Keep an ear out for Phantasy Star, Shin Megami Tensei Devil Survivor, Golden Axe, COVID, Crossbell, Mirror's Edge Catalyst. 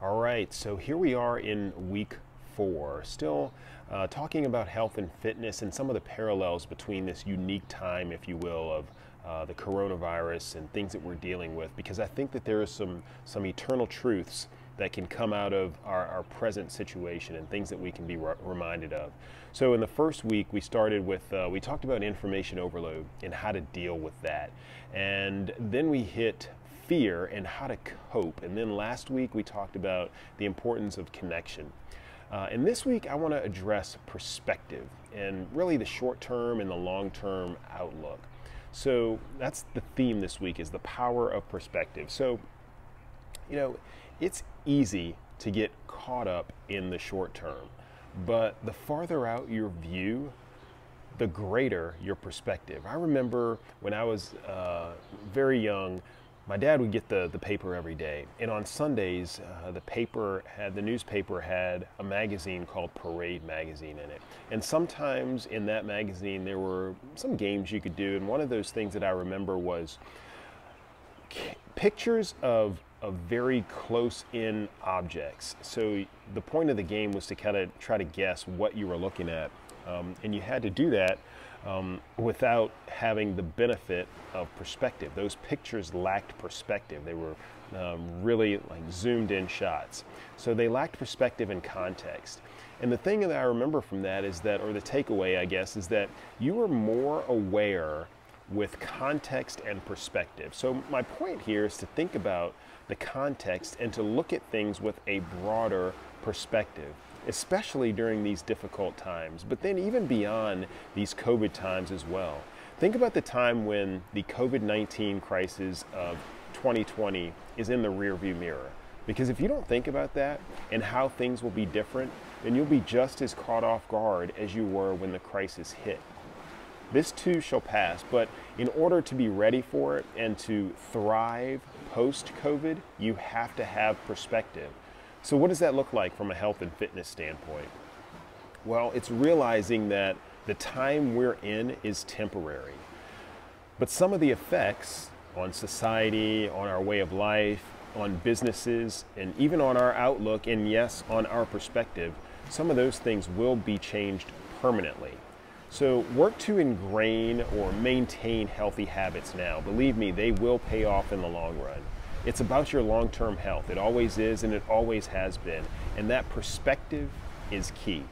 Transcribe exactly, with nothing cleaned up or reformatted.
All right, so here we are in week four, still uh, talking about health and fitness and some of the parallels between this unique time, if you will, of uh, the coronavirus and things that we're dealing with, because I think that there is some, some eternal truths that can come out of our, our present situation and things that we can be re reminded of. So in the first week, we started with, uh, we talked about information overload and how to deal with that. And then we hit fear and how to cope. And then last week, we talked about the importance of connection. Uh, and this week, I want to address perspective and really the short-term and the long-term outlook. So that's the theme this week, is the power of perspective. So, you know, it's easy to get caught up in the short term, but the farther out your view, the greater your perspective. I remember when I was uh, very young, my dad would get the, the paper every day. And on Sundays, uh, the paper had, the newspaper had a magazine called Parade Magazine in it. And sometimes in that magazine, there were some games you could do. And one of those things that I remember was pictures of of very close-in objects. So the point of the game was to kind of try to guess what you were looking at. Um, and you had to do that um, without having the benefit of perspective. Those pictures lacked perspective. They were um, really like zoomed-in shots. So they lacked perspective and context. And the thing that I remember from that is that, or the takeaway, I guess, is that you were more aware with context and perspective. So my point here is to think about the context and to look at things with a broader perspective, especially during these difficult times, but then even beyond these COVID times as well. Think about the time when the COVID nineteen crisis of twenty twenty is in the rearview mirror. Because if you don't think about that and how things will be different, then you'll be just as caught off guard as you were when the crisis hit. This too shall pass, but in order to be ready for it and to thrive post-COVID, you have to have perspective. So what does that look like from a health and fitness standpoint? Well, it's realizing that the time we're in is temporary, but some of the effects on society, on our way of life, on businesses, and even on our outlook, and yes, on our perspective, some of those things will be changed permanently. So work to ingrain or maintain healthy habits now. Believe me, they will pay off in the long run. It's about your long-term health. It always is, and it always has been. And that perspective is key.